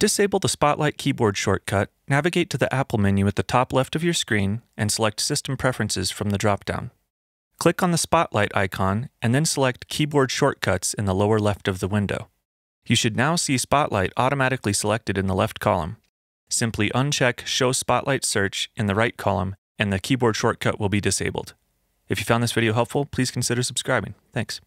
disable the Spotlight keyboard shortcut, navigate to the Apple menu at the top left of your screen and select System Preferences from the drop-down. Click on the Spotlight icon and then select Keyboard Shortcuts in the lower left of the window. You should now see Spotlight automatically selected in the left column. Simply uncheck Show Spotlight Search in the right column and the keyboard shortcut will be disabled. If you found this video helpful, please consider subscribing. Thanks.